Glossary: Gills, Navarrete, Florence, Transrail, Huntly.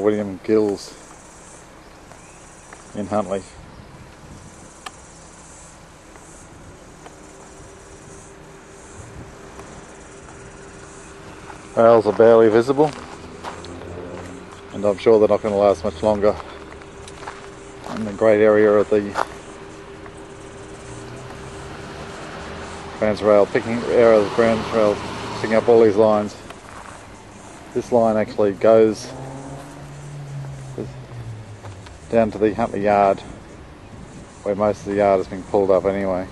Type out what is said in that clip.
William Gills in Huntly. Whales are barely visible, and I'm sure they're not going to last much longer in the great area of the Transrail picking up all these lines. This line actually goes down to the Huntly yard, where most of the yard has been pulled up anyway.